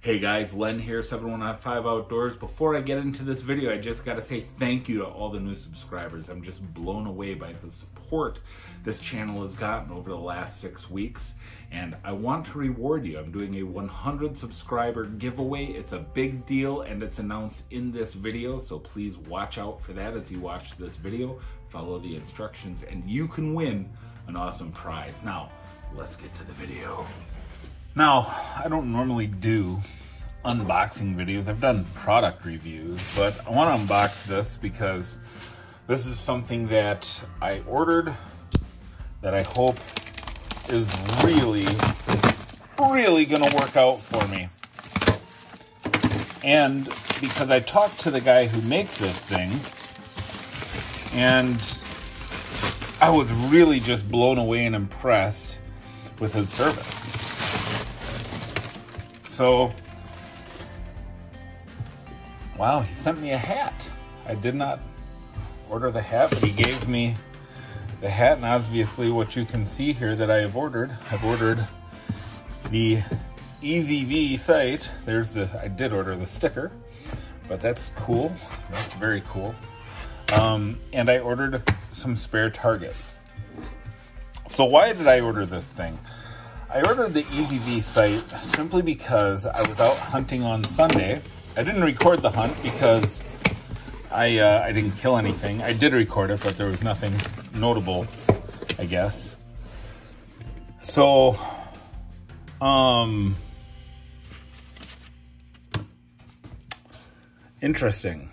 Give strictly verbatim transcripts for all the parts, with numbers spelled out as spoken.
Hey guys, Len here, seven one five Outdoors. Before I get into this video, I just gotta say thank you to all the new subscribers. I'm just blown away by the support this channel has gotten over the last six weeks. And I want to reward you. I'm doing a one hundred subscriber giveaway. It's a big deal and it's announced in this video. So please watch out for that as you watch this video. Follow the instructions and you can win an awesome prize. Now, let's get to the video. Now, I don't normally do unboxing videos. I've done product reviews, but I want to unbox this because this is something that I ordered that I hope is really, really going to work out for me. And because I talked to the guy who makes this thing, and I was really just blown away and impressed with his service. So, wow, he sent me a hat. I did not order the hat, but he gave me the hat, and obviously what you can see here that I have ordered, I've ordered the E Z V Sight. There's the, I did order the sticker, but that's cool. That's very cool. Um, and I ordered some spare targets. So why did I order this thing? I ordered the E Z V Sight simply because I was out hunting on Sunday. I didn't record the hunt because I uh, I didn't kill anything. I did record it, but there was nothing notable, I guess. So, um, interesting.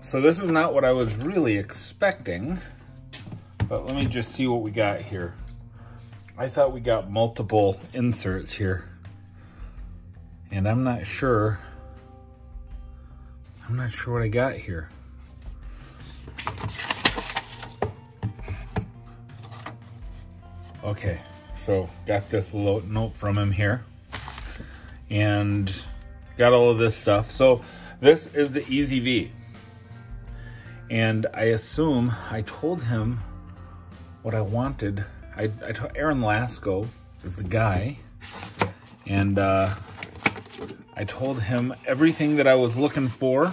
So this is not what I was really expecting. But let me just see what we got here. I thought we got multiple inserts here. And I'm not sure. I'm not sure what I got here. Okay, so got this little note from him here. And got all of this stuff. So this is the E Z V. And I assume I told him what I wanted. I, I told Aaron Lasko is the guy, and uh, I told him everything that I was looking for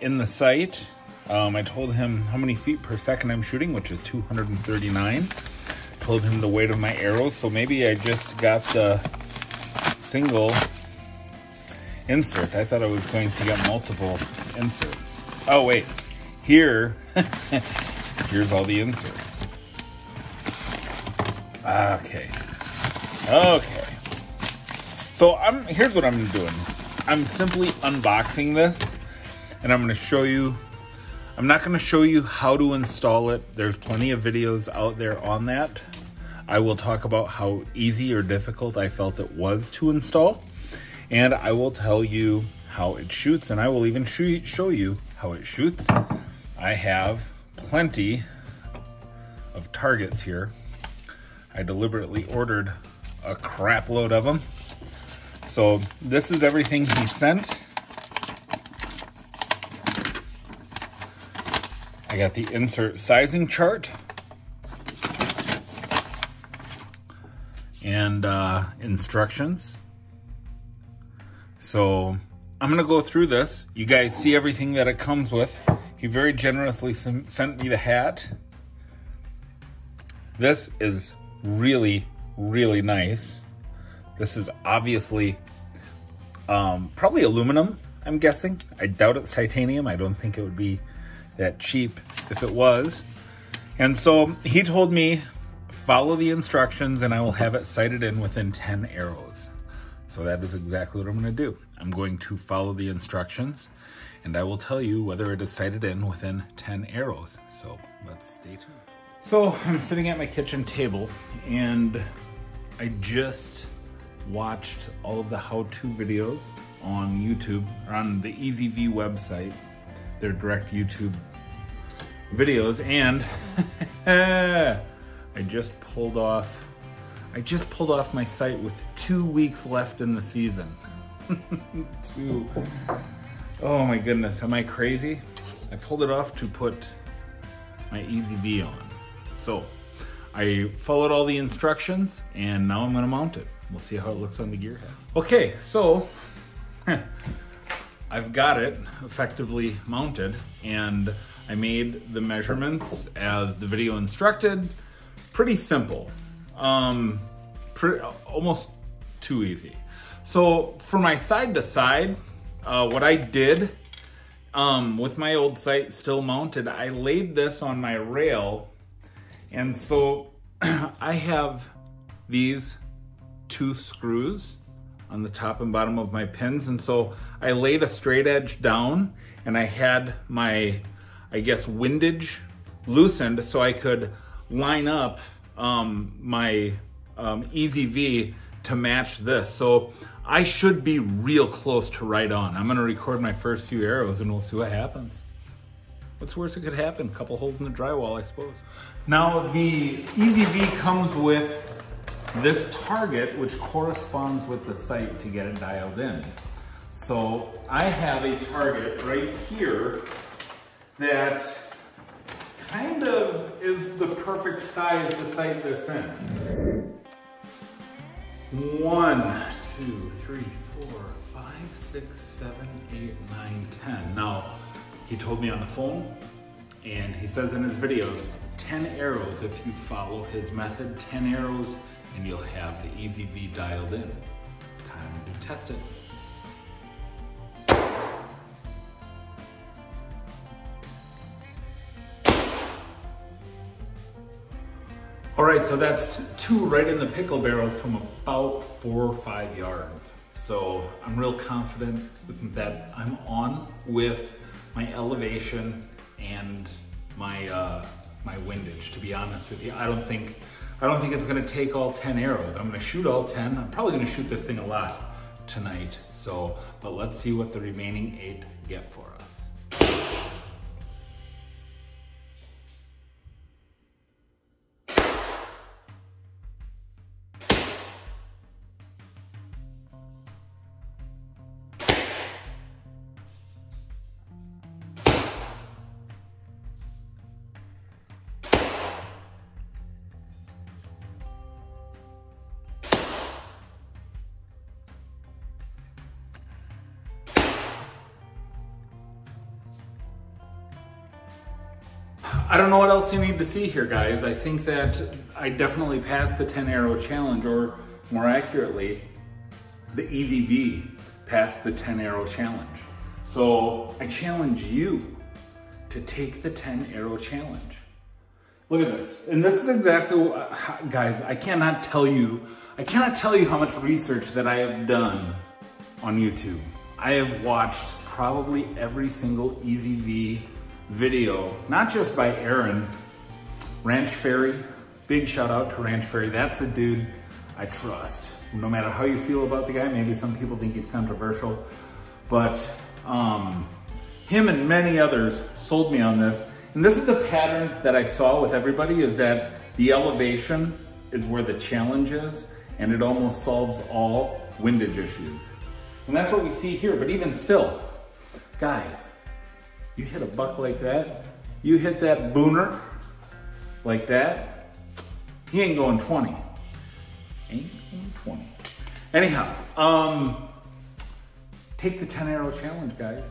in the sight. Um, I told him how many feet per second I'm shooting, which is two hundred thirty-nine. I told him the weight of my arrows, so maybe I just got the single insert. I thought I was going to get multiple inserts. Oh wait, here, here's all the inserts. Okay, okay, so I'm, here's what I'm doing. I'm simply unboxing this, and I'm going to show you, I'm not going to show you how to install it. There's plenty of videos out there on that. I will talk about how easy or difficult I felt it was to install, and I will tell you how it shoots, and I will even sh- show you how it shoots. I have plenty of targets here. I deliberately ordered a crap load of them. So this is everything he sent. I got the insert sizing chart. And uh, instructions. So I'm going to go through this. You guys see everything that it comes with. He very generously sent me the hat. This is really, really nice. This is obviously um, probably aluminum, I'm guessing. I doubt it's titanium. I don't think it would be that cheap if it was. And so he told me, follow the instructions and I will have it sighted in within ten arrows. So that is exactly what I'm going to do. I'm going to follow the instructions and I will tell you whether it is sighted in within ten arrows. So let's stay tuned. So I'm sitting at my kitchen table and I just watched all of the how-to videos on YouTube, or on the E Z V website, their direct YouTube videos, and I just pulled off, I just pulled off my sight with two weeks left in the season. Two. Oh my goodness, am I crazy? I pulled it off to put my E Z V on. So I followed all the instructions and now I'm gonna mount it. We'll see how it looks on the Gear Head. Okay, so I've got it effectively mounted and I made the measurements as the video instructed. Pretty simple, um, pretty, almost too easy. So for my side to side, uh, what I did um, with my old sight still mounted, I laid this on my rail. And so I have these two screws on the top and bottom of my pins. And so I laid a straight edge down and I had my, I guess, windage loosened so I could line up um, my um, E Z V to match this. So I should be real close to right on. I'm gonna record my first few arrows and we'll see what happens. What's worse that could happen? A couple holes in the drywall, I suppose. Now the E Z V comes with this target, which corresponds with the sight to get it dialed in. So I have a target right here that kind of is the perfect size to sight this in. One, two, three, four, five, six, seven, eight, nine, ten. Now, he told me on the phone, and he says in his videos, ten arrows if you follow his method, ten arrows, and you'll have the E Z V dialed in. Time to test it. All right, so that's two right in the pickle barrel from about four or five yards. So I'm real confident that I'm on with my elevation and my uh, my windage, to be honest with you. I don't think I don't think it's gonna take all ten arrows. I'm gonna shoot all ten. I'm probably gonna shoot this thing a lot tonight. So, but let's see what the remaining eight get for us. I don't know what else you need to see here, guys. I think that I definitely passed the ten arrow challenge, or more accurately, the E Z V passed the ten arrow challenge. So I challenge you to take the ten arrow challenge. Look at this. And this is exactly what, guys, I cannot tell you, I cannot tell you how much research that I have done on YouTube. I have watched probably every single E Z V video, not just by Aaron, Ranch Fairy. Big shout out to Ranch Fairy. That's a dude I trust. No matter how you feel about the guy, maybe some people think he's controversial, but um, him and many others sold me on this. And this is the pattern that I saw with everybody, is that the elevation is where the challenge is, and it almost solves all windage issues. And that's what we see here, but even still, guys, you hit a buck like that, you hit that booner like that, he ain't going twenty. Ain't going twenty. Anyhow, um, take the ten arrow challenge, guys.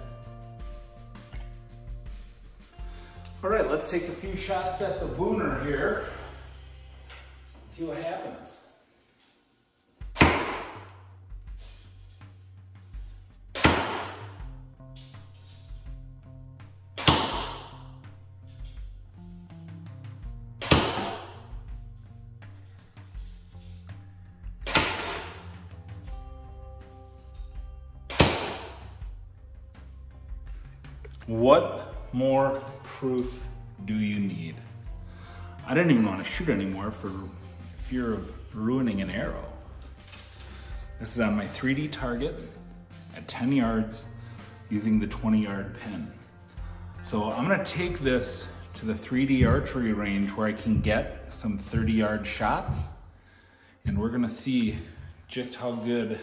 All right, let's take a few shots at the booner here. See what happens. What more proof do you need? I didn't even want to shoot anymore for fear of ruining an arrow. This is on my three D target at ten yards using the twenty yard pin. So I'm gonna take this to the three D archery range where I can get some thirty yard shots, and we're gonna see just how good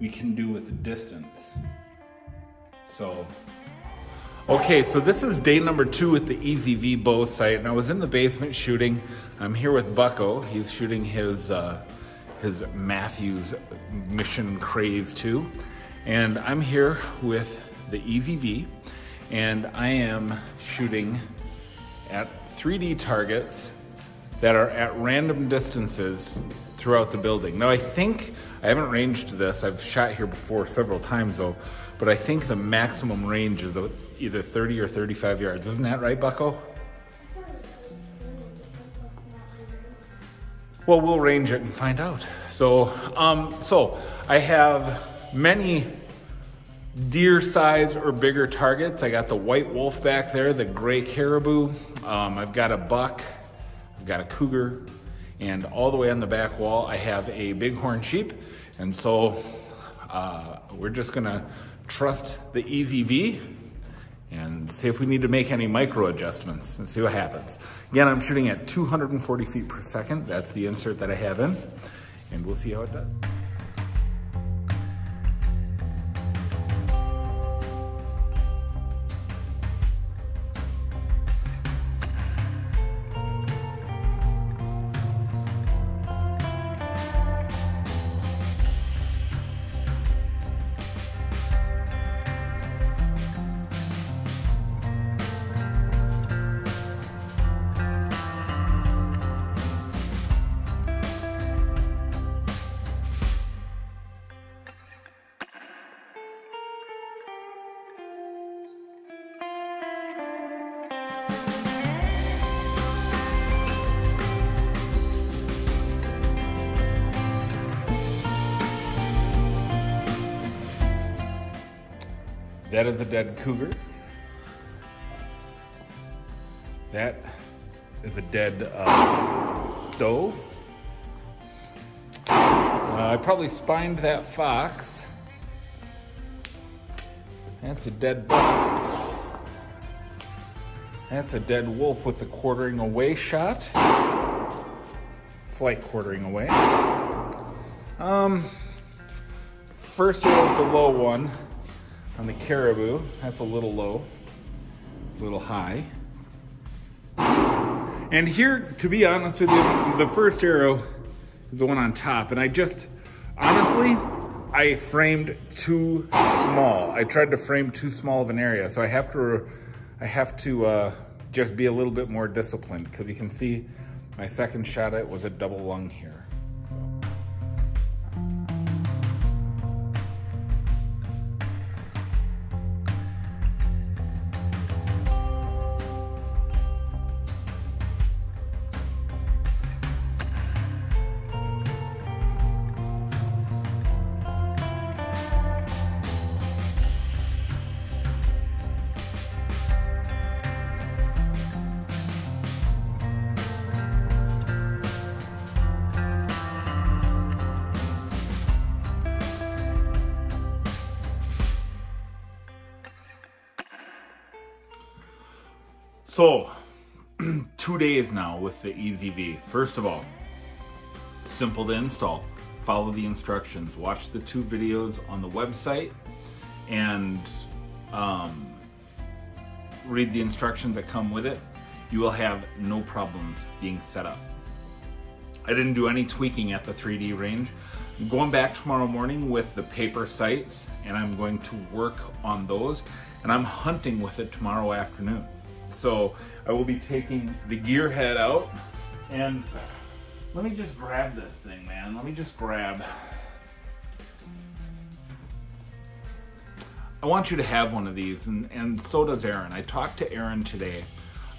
we can do with the distance. So Okay, so this is day number two at the E Z V Bow Sight, and I was in the basement shooting. I'm here with Bucko. He's shooting his uh, his Matthews Mission Craze two, and I'm here with the E Z V, and I am shooting at three D targets that are at random distances throughout the building. Now I think, I haven't ranged this, I've shot here before several times though, but I think the maximum range is either thirty or thirty-five yards. Isn't that right, Bucko? Well, we'll range it and find out. So, um, so I have many deer size or bigger targets. I got the white wolf back there, the gray caribou. Um, I've got a buck, I've got a cougar, and all the way on the back wall, I have a bighorn sheep. And so uh, we're just gonna trust the E Z V and see if we need to make any micro adjustments and see what happens. Again, I'm shooting at two hundred forty feet per second. That's the insert that I have in, and we'll see how it does. That is a dead cougar. That is a dead uh, doe. Uh, I probably spined that fox. That's a dead buck. That's a dead wolf with a quartering away shot. Slight quartering away. Um, first arrow is the low one. On the caribou, that's a little low, it's a little high. And here, to be honest with you, the first arrow is the one on top. And I just, honestly, I framed too small. I tried to frame too small of an area. So I have to, I have to uh, just be a little bit more disciplined, because you can see my second shot at was a double lung here. So, two days now with the E Z V. First of all, simple to install. Follow the instructions. Watch the two videos on the website and um, read the instructions that come with it. You will have no problems being set up. I didn't do any tweaking at the three D range. I'm going back tomorrow morning with the paper sights, and I'm going to work on those, and I'm hunting with it tomorrow afternoon. So I will be taking the Gear Head out, and let me just grab this thing, man. Let me just grab. I want you to have one of these, and, and so does Aaron. I talked to Aaron today.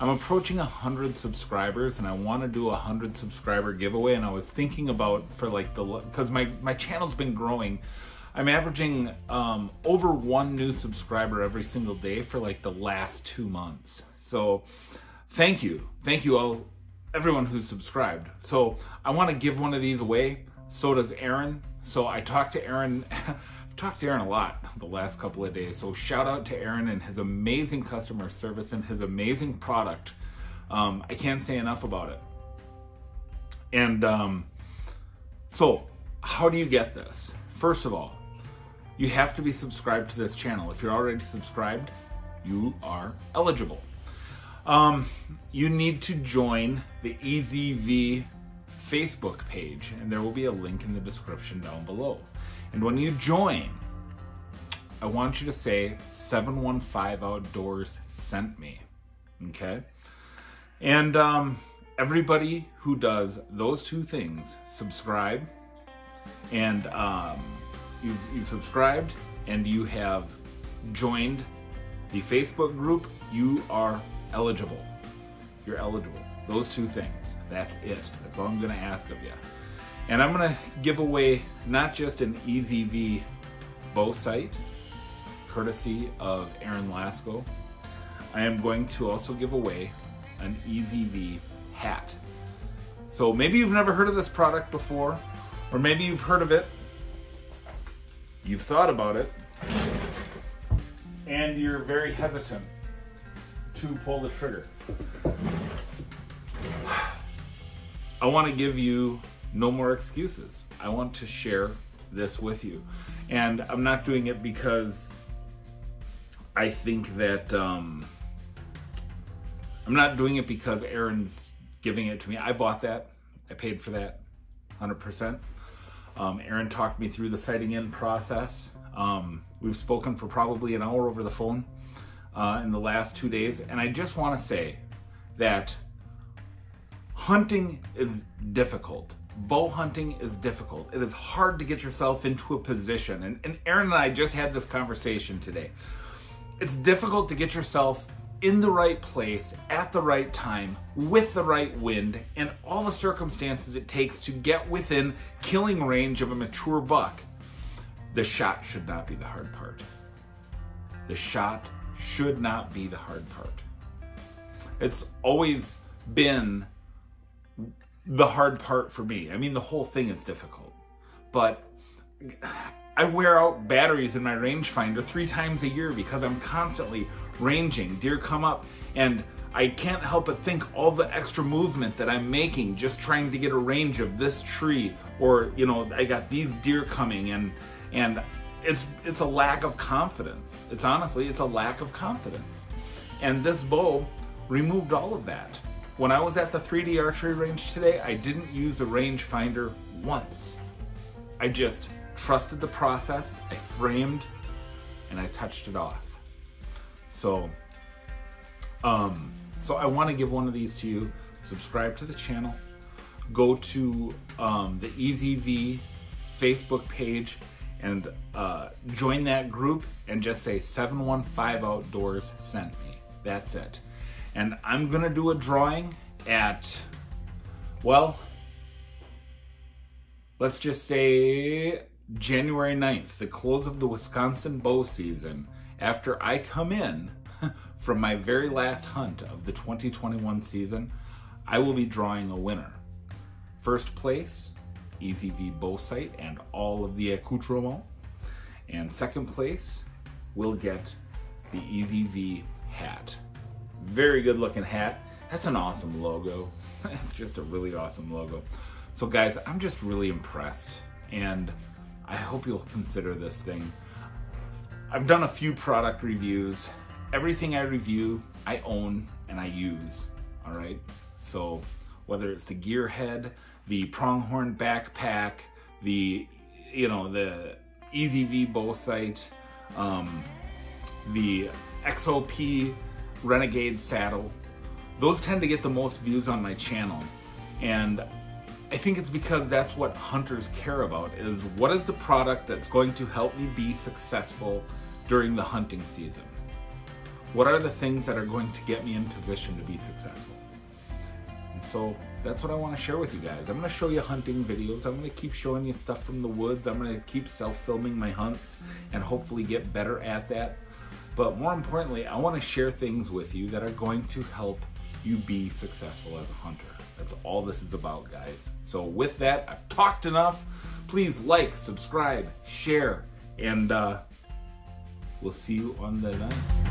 I'm approaching one hundred subscribers, and I want to do a one hundred subscriber giveaway, and I was thinking about for like the, because my, my channel's been growing. I'm averaging um, over one new subscriber every single day for like the last two months. So thank you. Thank you all, everyone who's subscribed. So I want to give one of these away. So does Aaron. So I talked to Aaron. I've talked to Aaron a lot the last couple of days. So shout out to Aaron and his amazing customer service and his amazing product. Um, I can't say enough about it. And um, so how do you get this? First of all, you have to be subscribed to this channel. If you're already subscribed, you are eligible. Um, you need to join the E Z V Facebook page, and there will be a link in the description down below. And when you join, I want you to say seven one five Outdoors sent me, okay? And um, everybody who does those two things, subscribe, and um, you've, you've subscribed and you have joined the Facebook group, you are eligible. You're eligible. Those two things. That's it. That's all I'm going to ask of you. And I'm going to give away not just an E Z V Bow Sight, courtesy of Aaron Lasko. I am going to also give away an E Z V hat. So maybe you've never heard of this product before, or maybe you've heard of it, you've thought about it, and you're very hesitant to pull the trigger. I want to give you no more excuses. I want to share this with you. And I'm not doing it because I think that, um, I'm not doing it because Aaron's giving it to me. I bought that. I paid for that one hundred percent. Um, Aaron talked me through the sighting in process. Um, we've spoken for probably an hour over the phone uh, in the last two days. And I just want to say that hunting is difficult. Bow hunting is difficult. It is hard to get yourself into a position. And, and Aaron and I just had this conversation today. It's difficult to get yourself in the right place, at the right time, with the right wind, and all the circumstances it takes to get within killing range of a mature buck. The shot should not be the hard part. The shot should not be the hard part. It's always been the hard part for me. I mean, the whole thing is difficult, but I wear out batteries in my rangefinder three times a year because I'm constantly ranging. Deer come up, and I can't help but think all the extra movement that I'm making just trying to get a range of this tree, or, you know, I got these deer coming, and and it's it's a lack of confidence. It's honestly, it's a lack of confidence. And this bow removed all of that. When I was at the three D archery range today, I didn't use the rangefinder once. I just trusted the process, I framed, and I touched it off. So, um, so I want to give one of these to you. Subscribe to the channel. Go to um, the E Z V Facebook page and uh, join that group and just say seven one five Outdoors sent me. That's it. And I'm going to do a drawing at, well, let's just say January ninth, the close of the Wisconsin bow season, after I come in from my very last hunt of the twenty twenty-one season. I will be drawing a winner. First place, E Z V Bow Sight and all of the accoutrements. And second place will get the E Z V hat. Very good looking hat. That's an awesome logo. It's just a really awesome logo. So guys, I'm just really impressed, and I hope you'll consider this thing. I've done a few product reviews. Everything I review, I own and I use, all right? So whether it's the Gear Head, the Pronghorn backpack, the, you know, the E Z V Bow Sight, um, the X O P Renegade saddle, those tend to get the most views on my channel. And I think it's because that's what hunters care about, is what is the product that's going to help me be successful during the hunting season? What are the things that are going to get me in position to be successful? And so that's what I want to share with you guys. I'm going to show you hunting videos. I'm going to keep showing you stuff from the woods. I'm going to keep self-filming my hunts and hopefully get better at that. But more importantly, I want to share things with you that are going to help you be successful as a hunter. That's all this is about, guys. So with that, I've talked enough. Please like, subscribe, share, and uh, we'll see you on the night.